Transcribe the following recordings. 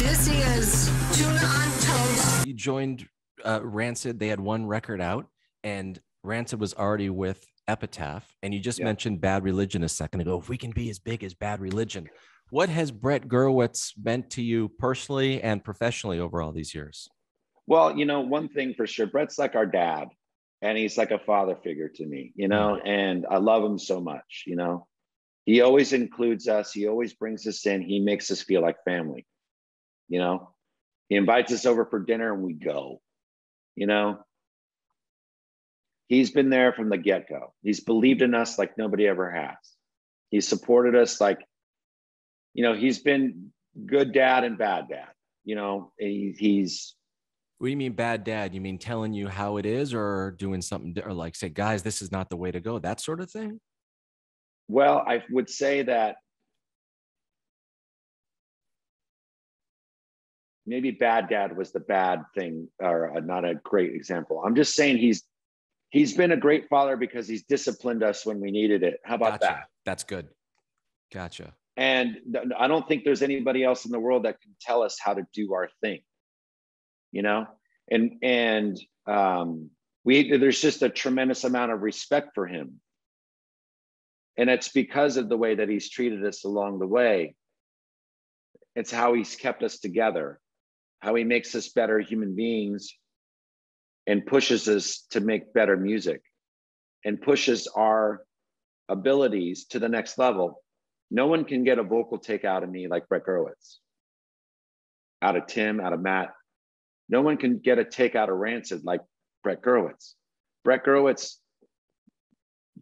This is Tuna on Toast. You joined Rancid. They had one record out, and Rancid was already with Epitaph. And you just mentioned Bad Religion a second ago. If we can be as big as Bad Religion, what has Brett Gurewitz meant to you personally and professionally over all these years? Well, you know, one thing for sure, Brett's like our dad, and he's like a father figure to me, you know, and I love him so much, you know. He always includes us. He always brings us in. He makes us feel like family, you know. He invites us over for dinner and we go, you know. He's been there from the get-go. He's believed in us like nobody ever has. He supported us like, you know, he's been good dad and bad dad, you know. He's... What do you mean bad dad? You mean telling you how it is, or doing something, or like say, guys, this is not the way to go, that sort of thing? Well, I would say that maybe bad dad was the bad thing, or not a great example. I'm just saying he's been a great father because he's disciplined us when we needed it. How about that? That's good. Gotcha. And I don't think there's anybody else in the world that can tell us how to do our thing. You know, there's just a tremendous amount of respect for him. And it's because of the way that he's treated us along the way. It's how he's kept us together, how he makes us better human beings and pushes us to make better music and pushes our abilities to the next level. No one can get a vocal take out of me like Brett Gurewitz, out of Tim, out of Matt. No one can get a take out of Rancid like Brett Gurewitz. Brett Gurewitz,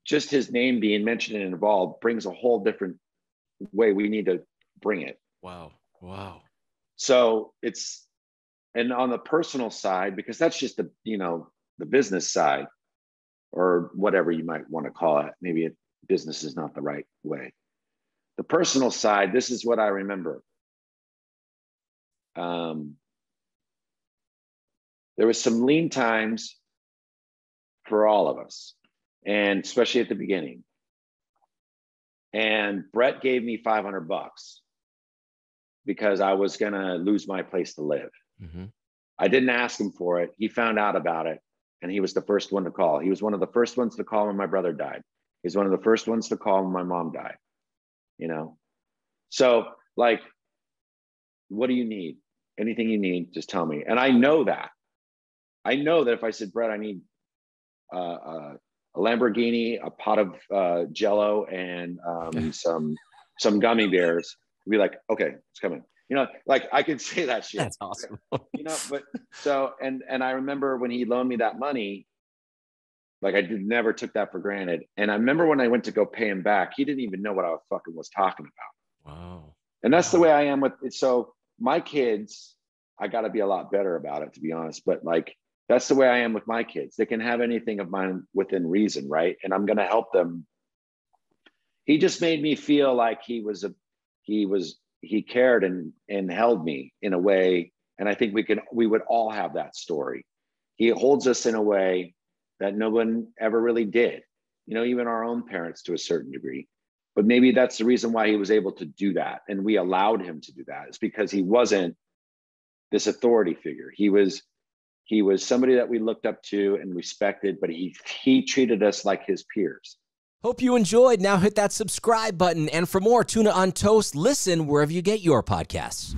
just his name being mentioned and involved, brings a whole different way we need to bring it. Wow. Wow. So it's, and on the personal side, because that's just the, you know, the business side or whatever you might want to call it. Maybe business is not the right way. The personal side, this is what I remember. There was some lean times for all of us, and especially at the beginning. And Brett gave me $500 because I was gonna lose my place to live. Mm-hmm. I didn't ask him for it. He found out about it, and he was the first one to call. He was one of the first ones to call when my brother died. He's one of the first ones to call when my mom died, you know? So like, what do you need? Anything you need, just tell me. And I know that. I know that if I said, Brett, I need a Lamborghini, a pot of Jello, and some gummy bears, I'd be like, okay, it's coming. You know, like I could say that shit. That's awesome. You know, but so and I remember when he loaned me that money, like I never took that for granted. And I remember when I went to go pay him back, he didn't even know what I fucking was talking about. Wow. And that's the way I am with it. So my kids, I got to be a lot better about it, to be honest, but like. That's the way I am with my kids. They can have anything of mine within reason, right? And I'm gonna help them. He just made me feel like he cared and held me in a way. And I think we would all have that story. He holds us in a way that no one ever really did, you know, even our own parents to a certain degree. But maybe that's the reason why he was able to do that. And we allowed him to do that, is because he wasn't this authority figure. He was somebody that we looked up to and respected, but he treated us like his peers. Hope you enjoyed. Now hit that subscribe button. And for more Tuna on Toast, listen wherever you get your podcasts.